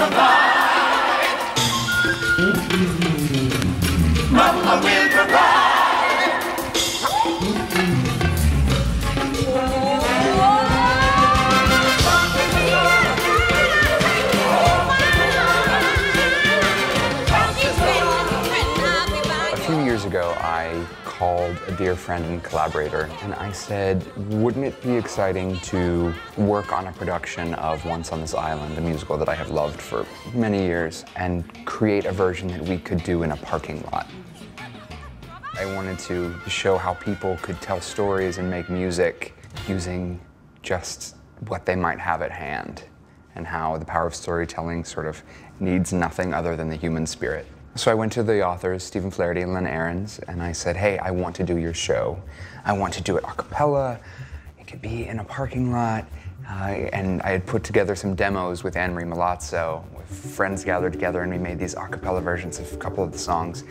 provide. Mama will provide. Ago, I called a dear friend and collaborator, and I said, wouldn't it be exciting to work on a production of Once on This Island, a musical that I have loved for many years, and create a version that we could do in a parking lot? I wanted to show how people could tell stories and make music using just what they might have at hand, and how the power of storytelling sort of needs nothing other than the human spirit. So I went to the authors, Stephen Flaherty and Lynn Ahrens, and I said, hey, I want to do your show. I want to do it a cappella. It could be in a parking lot. And I had put together some demos with Anne-Marie Milazzo. Friends gathered together, and we made these a cappella versions of a couple of the songs.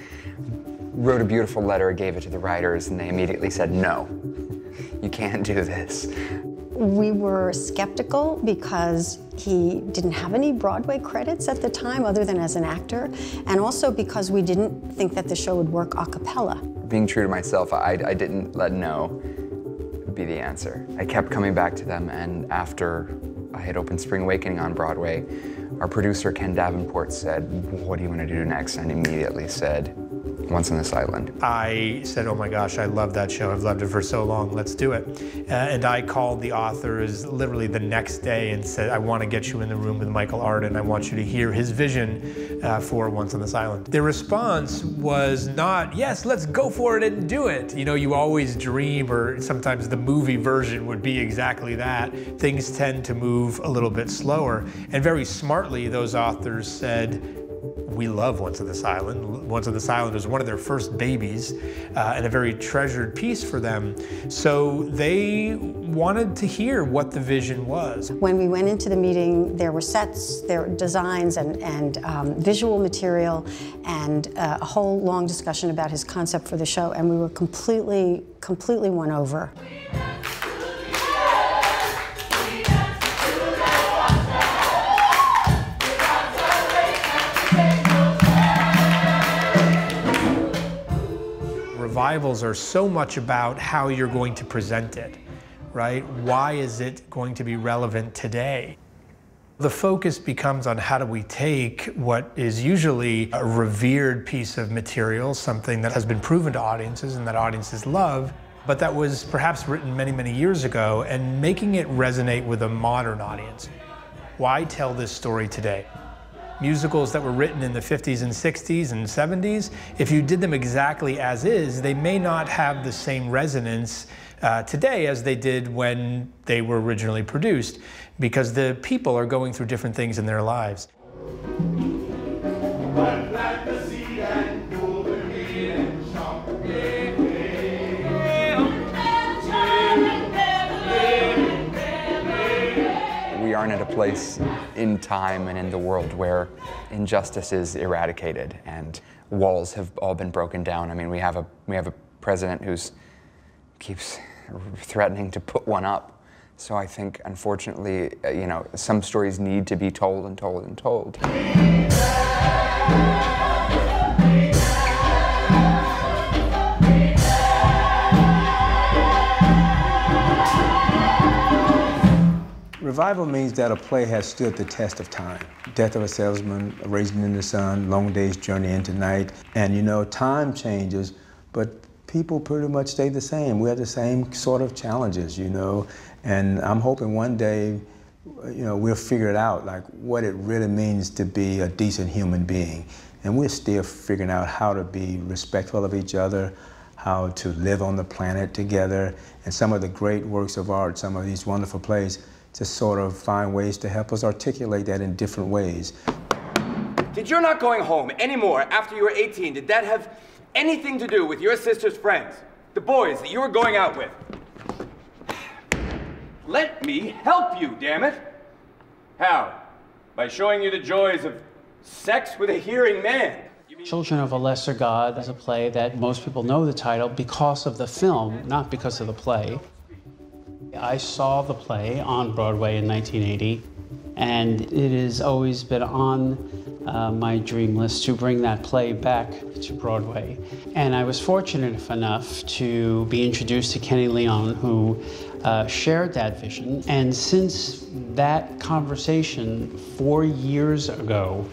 Wrote a beautiful letter, gave it to the writers, and they immediately said, no, you can't do this. We were skeptical because he didn't have any Broadway credits at the time other than as an actor, and also because we didn't think that the show would work a cappella. Being true to myself, I didn't let no be the answer. I kept coming back to them, and after I had opened Spring Awakening on Broadway, our producer, Ken Davenport, said, what do you want to do next? And immediately said, Once on This Island. I said, oh my gosh, I love that show. I've loved it for so long. Let's do it. And I called the authors literally the next day and said, I want to get you in the room with Michael Arden. I want you to hear his vision for Once on This Island. Their response was not, yes, let's go for it and do it. You know, you always dream, or sometimes the movie version would be exactly that. Things tend to move a little bit slower. And very smartly, those authors said, we love Once on This Island. Once on This Island was one of their first babies and a very treasured piece for them. So they wanted to hear what the vision was. When we went into the meeting, there were sets, there were designs, and visual material, and a whole long discussion about his concept for the show, and we were completely won over. Revivals are so much about how you're going to present it, right? Why is it going to be relevant today? The focus becomes on how do we take what is usually a revered piece of material, something that has been proven to audiences and that audiences love, but that was perhaps written many, many years ago, and making it resonate with a modern audience. Why tell this story today? Musicals that were written in the 50s and 60s and 70s, if you did them exactly as is, they may not have the same resonance today as they did when they were originally produced, because the people are going through different things in their lives. We aren't at a place in time and in the world where injustice is eradicated and walls have all been broken down. I mean, we have a president who keeps threatening to put one up. So I think, unfortunately, you know, some stories need to be told and told and told. Revival means that a play has stood the test of time. Death of a Salesman, Raising in the Sun, Long Day's Journey into Night. And you know, time changes, but people pretty much stay the same. We have the same sort of challenges, you know. And I'm hoping one day, you know, we'll figure it out, like what it really means to be a decent human being. And we're still figuring out how to be respectful of each other, how to live on the planet together. And some of the great works of art, some of these wonderful plays, to sort of find ways to help us articulate that in different ways. Did your not going home anymore after you were 18, did that have anything to do with your sister's friends, the boys that you were going out with? Let me help you, damn it! How? By showing you the joys of sex with a hearing man. Children of a Lesser God is a play that most people know the title because of the film, not because of the play. I saw the play on Broadway in 1980. And it has always been on my dream list to bring that play back to Broadway. And I was fortunate enough to be introduced to Kenny Leon, who shared that vision. And since that conversation 4 years ago,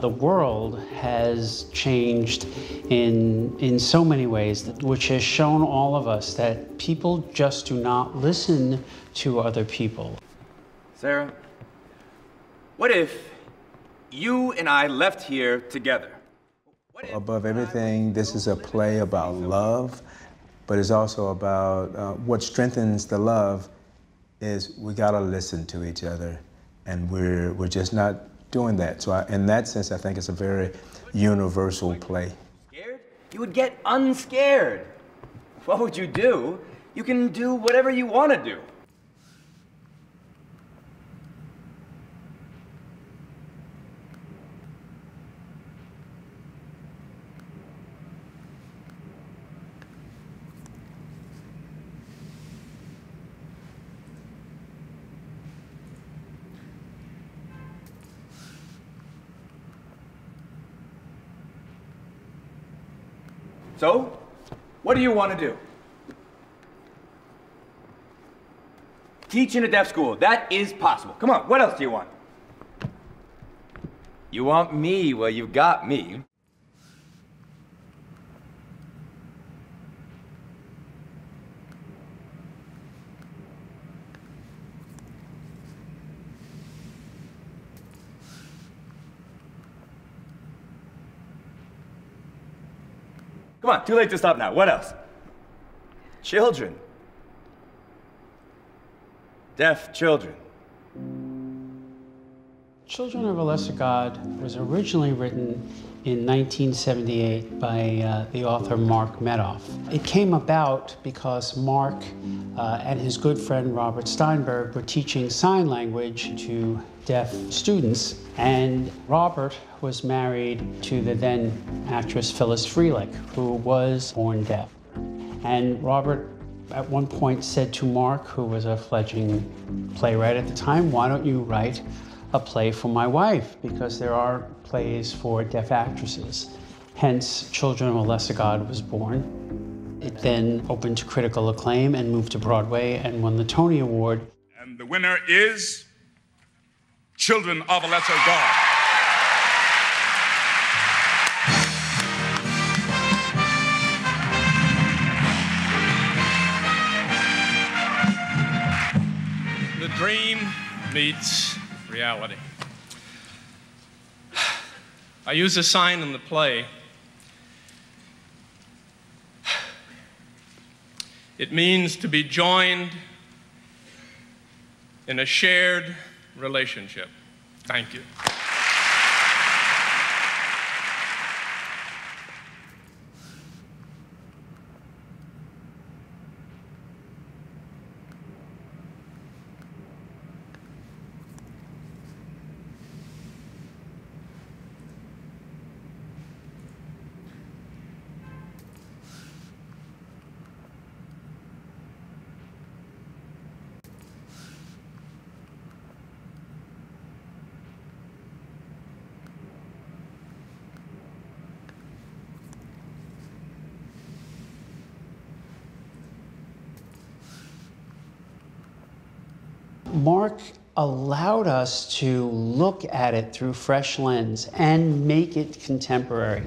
the world has changed in so many ways, which has shown all of us that people just do not listen to other people. Sarah, what if you and I left here together? Above everything, this is a play about love, but it's also about what strengthens the love is we gotta listen to each other, and we're just not doing that. So in that sense, I think it's a very universal play. Scared? You would get unscared. What would you do? You can do whatever you want to do. So, what do you want to do? Teach in a deaf school. That is possible. Come on, what else do you want? You want me? Well, you've got me. Come on, too late to stop now. What else? Children. Deaf children. Children of a Lesser God was originally written in 1978 by the author Mark Medoff. It came about because Mark and his good friend Robert Steinberg were teaching sign language to deaf students, and Robert was married to the then actress Phyllis Frelich, who was born deaf. And Robert at one point said to Mark, who was a fledgling playwright at the time, "Why don't you write a play for my wife, because there are plays for deaf actresses." Hence, Children of a Lesser God was born. It then opened to critical acclaim and moved to Broadway and won the Tony Award. And the winner is Children of a Lesser God. The dream meets reality. I use a sign in the play. It means to be joined in a shared relationship. Thank you. Mark allowed us to look at it through fresh lens and make it contemporary.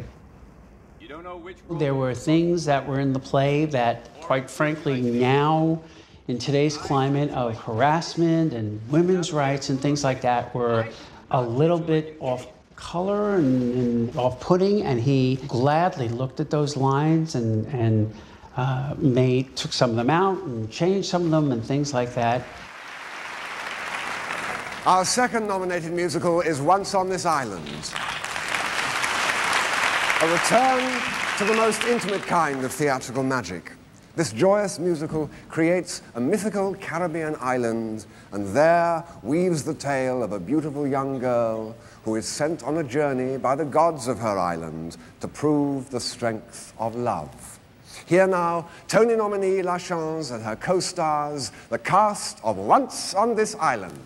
You don't know which there were things that were in the play that, quite frankly, now, in today's climate of harassment and women's rights and things like that, were a little bit off color and off-putting, and he gladly looked at those lines and took some of them out and changed some of them and things like that. Our second nominated musical is Once on This Island. A return to the most intimate kind of theatrical magic. This joyous musical creates a mythical Caribbean island, and there weaves the tale of a beautiful young girl who is sent on a journey by the gods of her island to prove the strength of love. Here now, Tony nominee LaChanze and her co-stars, the cast of Once on This Island.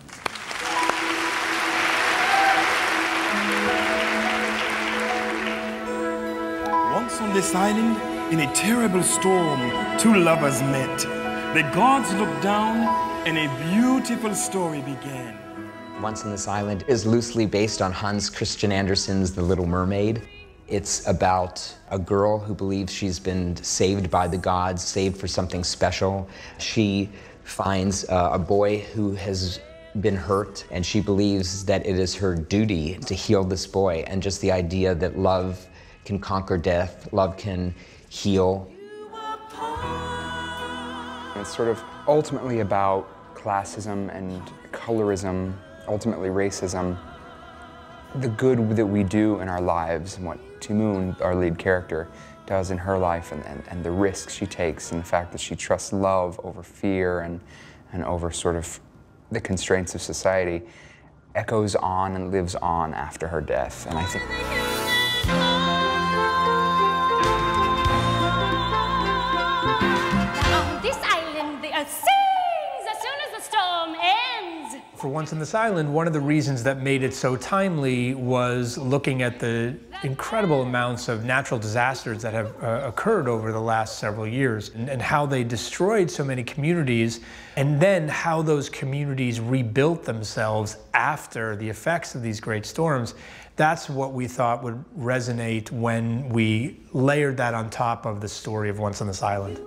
Once on this island, in a terrible storm, two lovers met. The gods looked down, and a beautiful story began. Once on this Island is loosely based on Hans Christian Andersen's The Little Mermaid. It's about a girl who believes she's been saved by the gods, saved for something special. She finds a boy who has been hurt, and she believes that it is her duty to heal this boy. And just the idea that love can conquer death, love can heal. It's sort of ultimately about classism and colorism, ultimately racism, the good that we do in our lives, and what Ti-Moon, our lead character, does in her life, and the risks she takes, and the fact that she trusts love over fear and over sort of the constraints of society, echoes on and lives on after her death. And I think on this island there are scenes as soon as the storm ends. For Once on this Island, one of the reasons that made it so timely was looking at the incredible amounts of natural disasters that have occurred over the last several years, and how they destroyed so many communities, and then how those communities rebuilt themselves after the effects of these great storms. That's what we thought would resonate when we layered that on top of the story of Once on this Island.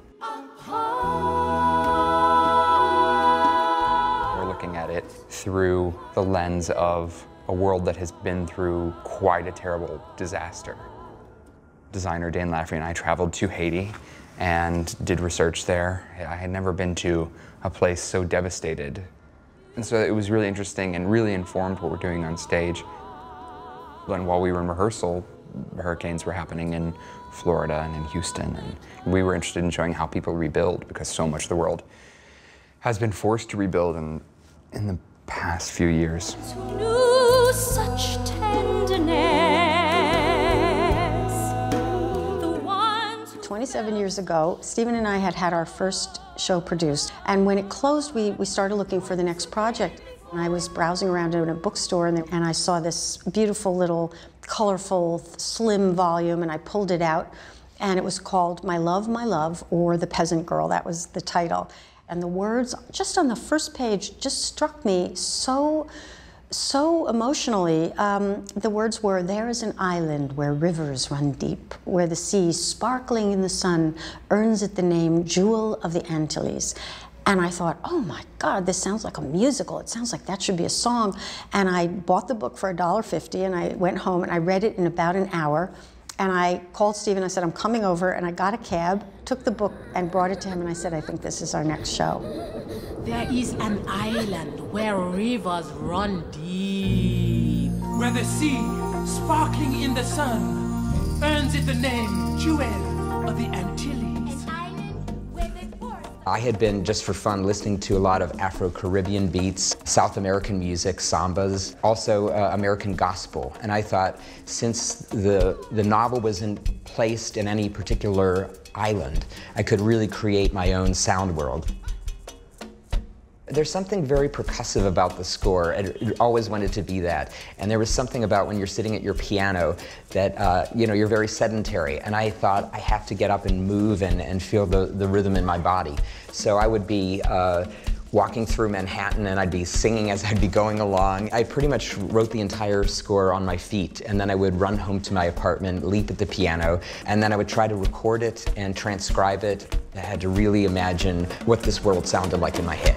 We're looking at it through the lens of a world that has been through quite a terrible disaster. Designer Dane Laffrey and I traveled to Haiti and did research there. I had never been to a place so devastated. And so it was really interesting and really informed what we're doing on stage. And while we were in rehearsal, hurricanes were happening in Florida and in Houston. And we were interested in showing how people rebuild, because so much of the world has been forced to rebuild in the past few years. Such tenderness. The ones 27 years ago, Stephen and I had our first show produced, and when it closed, we started looking for the next project. And I was browsing around in a bookstore, and I saw this beautiful little, colorful, slim volume, and I pulled it out, and it was called My Love, or The Peasant Girl. That was the title. And the words, just on the first page, just struck me so emotionally. The words were, "There is an island where rivers run deep, where the sea, sparkling in the sun, earns it the name Jewel of the Antilles." And I thought, oh my God, this sounds like a musical. It sounds like that should be a song. And I bought the book for $1.50, and I went home and I read it in about an hour. And I called Stephen, I said, I'm coming over, and I got a cab, took the book and brought it to him, and I said, I think this is our next show. There is an island where rivers run deep, where the sea, sparkling in the sun, earns it the name Jewel of the Antilles. I had been, just for fun, listening to a lot of Afro-Caribbean beats, South American music, sambas, also American gospel. And I thought, since the novel wasn't placed in any particular island, I could really create my own sound world. There's something very percussive about the score, and it always wanted to be that. And there was something about when you're sitting at your piano that, you know, you're very sedentary. And I thought, I have to get up and move and feel the rhythm in my body. So I would be walking through Manhattan, and I'd be singing as I'd be going along. I pretty much wrote the entire score on my feet, and then I would run home to my apartment, leap at the piano, and then I would try to record it and transcribe it. I had to really imagine what this world sounded like in my head.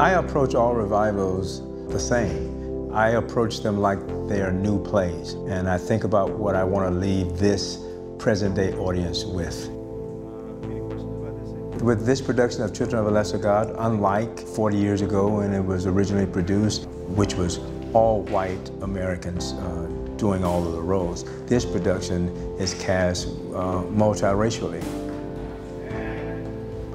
I approach all revivals the same. I approach them like they are new plays, and I think about what I want to leave this present-day audience with. With this production of Children of a Lesser God, unlike 40 years ago when it was originally produced, which was all white Americans doing all of the roles, this production is cast multiracially.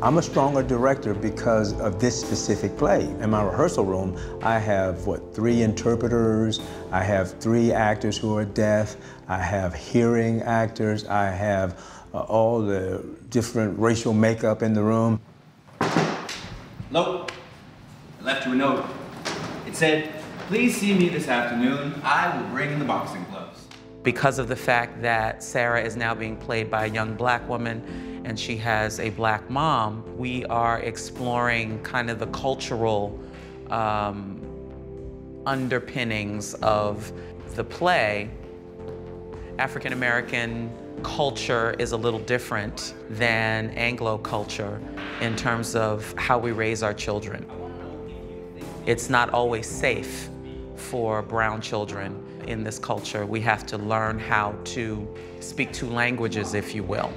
I'm a stronger director because of this specific play. In my rehearsal room, I have, what, 3 interpreters, I have 3 actors who are deaf, I have hearing actors, I have all the different racial makeup in the room. Hello, I left you a note. It said, please see me this afternoon, I will bring in the boxing gloves. Because of the fact that Sarah is now being played by a young black woman and she has a black mom, we are exploring kind of the cultural underpinnings of the play. African-American culture is a little different than Anglo culture in terms of how we raise our children. It's not always safe for brown children in this culture. We have to learn how to speak 2 languages, if you will.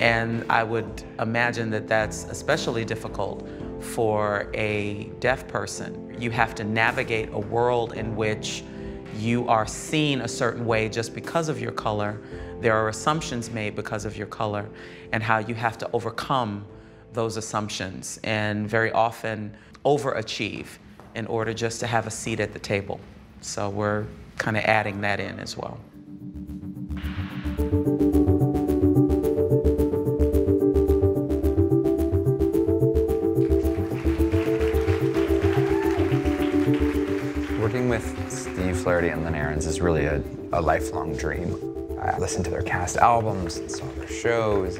And I would imagine that that's especially difficult for a deaf person. You have to navigate a world in which you are seen a certain way just because of your color. There are assumptions made because of your color, and how you have to overcome those assumptions and very often overachieve in order just to have a seat at the table. So we're kind of adding that in as well. Working with Steve Flaherty and Lynn Ahrens is really a lifelong dream. I listened to their cast albums and saw their shows.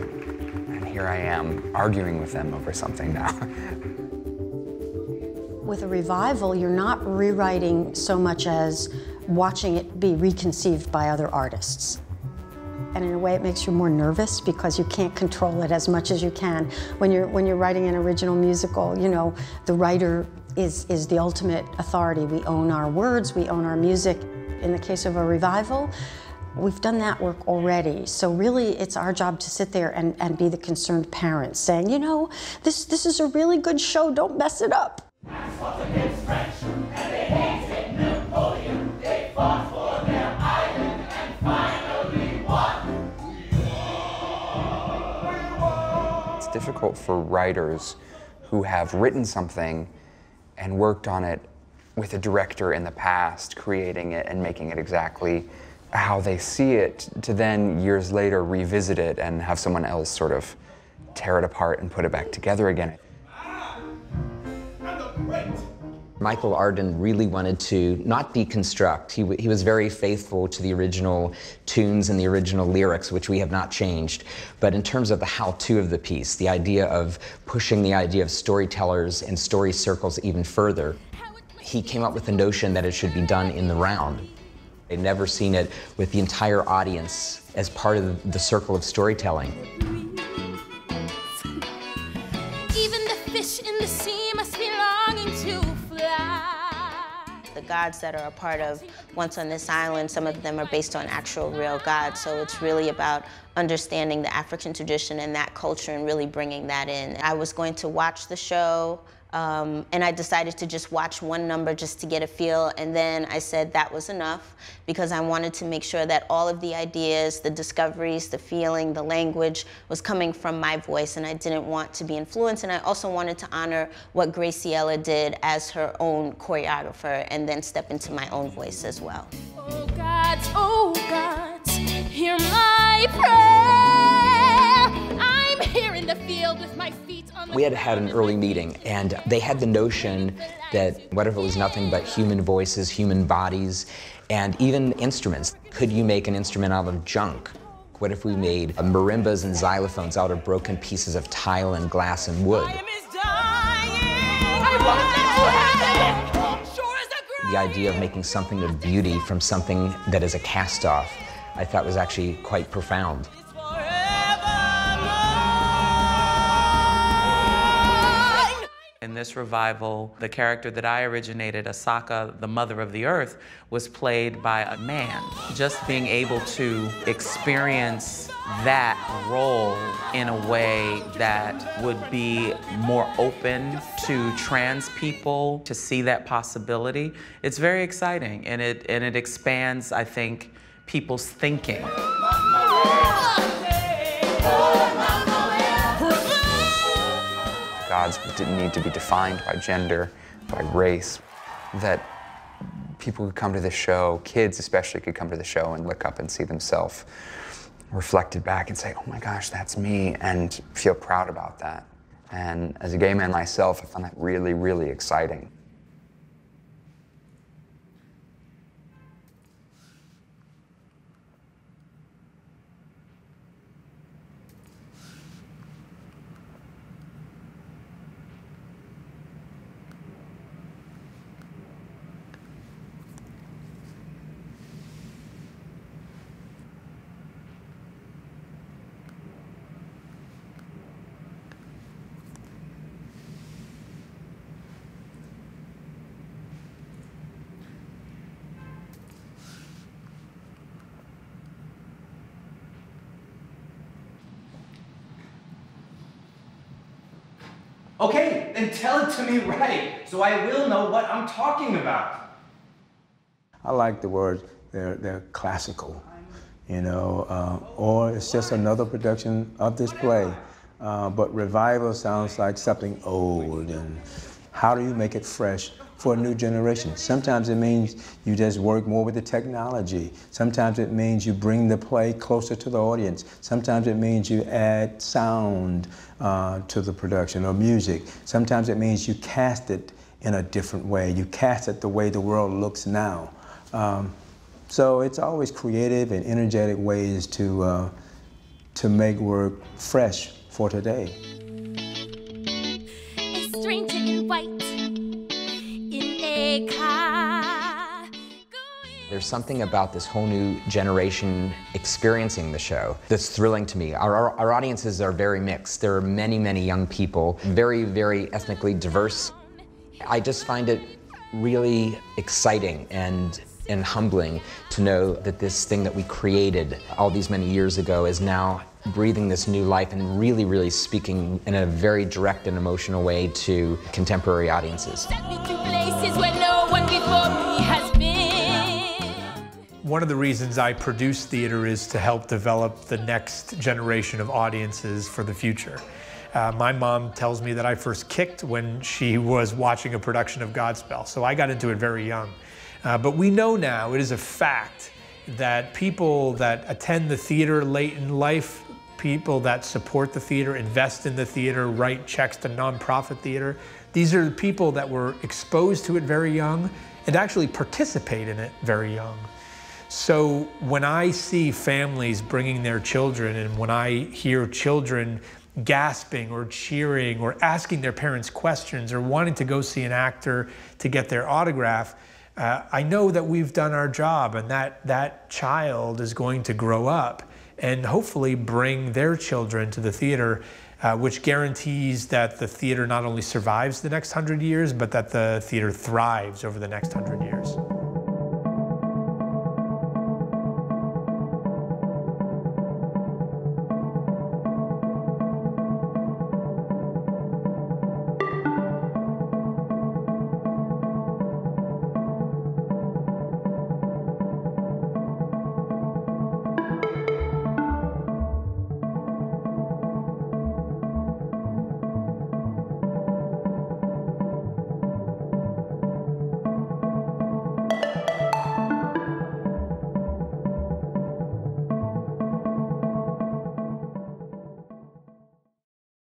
Here I am, arguing with them over something now. With a revival, you're not rewriting so much as watching it be reconceived by other artists. And in a way, it makes you more nervous because you can't control it as much as you can. When you're writing an original musical, you know, the writer is the ultimate authority. We own our words, we own our music. In the case of a revival, we've done that work already, so really it's our job to sit there and be the concerned parents saying, you know, this is a really good show, don't mess it up. It's difficult for writers who have written something and worked on it with a director in the past, creating it and making it exactly how they see it, to then years later revisit it and have someone else sort of tear it apart and put it back together again. Michael Arden really wanted to not deconstruct. He was very faithful to the original tunes and the original lyrics, which we have not changed. But in terms of the how-to of the piece, the idea of pushing the idea of storytellers and story circles even further, he came up with the notion that it should be done in the round. They'd never seen it with the entire audience as part of the circle of storytelling. Even the fish in the sea must be longing to fly. The gods that are a part of Once on This Island, some of them are based on actual real gods, so it's really about understanding the African tradition and that culture and really bringing that in. I was going to watch the show, and I decided to just watch one number just to get a feel, and then I said that was enough because I wanted to make sure that all of the ideas, the discoveries, the feeling, the language was coming from my voice, and I didn't want to be influenced, and I also wanted to honor what Graciela did as her own choreographer and then step into my own voice as well. Oh gods, hear my prayer. I'm here in the field with my feet. We had had an early meeting, and they had the notion that what if it was nothing but human voices, human bodies, and even instruments? Could you make an instrument out of junk? What if we made marimbas and xylophones out of broken pieces of tile and glass and wood? The idea of making something of beauty from something that is a cast-off, I thought was actually quite profound. In this revival, the character that I originated, Asaka, the mother of the earth, was played by a man. Just being able to experience that role in a way that would be more open to trans people, to see that possibility, it's very exciting, and it expands, I think, people's thinking. gods didn't need to be defined by gender, by race, that people could come to this show, kids especially could come to the show and look up and see themselves reflected back and say, oh my gosh, that's me, and feel proud about that. And as a gay man myself, I found that really, really exciting. Okay, then tell it to me right, so I will know what I'm talking about. I like the words, they're classical, you know, or it's just another production of this play. But revival sounds like something old, and how do you make it fresh for a new generation? Sometimes it means you just work more with the technology. Sometimes it means you bring the play closer to the audience. Sometimes it means you add sound to the production or music. Sometimes it means you cast it in a different way. You cast it the way the world looks now. So it's always creative and energetic ways to make work fresh for today. It's strange and white. There's something about this whole new generation experiencing the show that's thrilling to me. Our audiences are very mixed. There are many, many young people, very, very ethnically diverse. I just find it really exciting and humbling to know that this thing that we created all these many years ago is now breathing this new life and really, really speaking in a very direct and emotional way to contemporary audiences. One of the reasons I produce theater is to help develop the next generation of audiences for the future. My mom tells me that I first kicked when she was watching a production of Godspell, so I got into it very young. But we know now, it is a fact, that people that attend the theater late in life, people that support the theater, invest in the theater, write checks to nonprofit theater, these are the people that were exposed to it very young and actually participate in it very young. So when I see families bringing their children, and when I hear children gasping or cheering or asking their parents questions or wanting to go see an actor to get their autograph, I know that we've done our job, and that child is going to grow up and hopefully bring their children to the theater, which guarantees that the theater not only survives the next 100 years, but that the theater thrives over the next 100 years.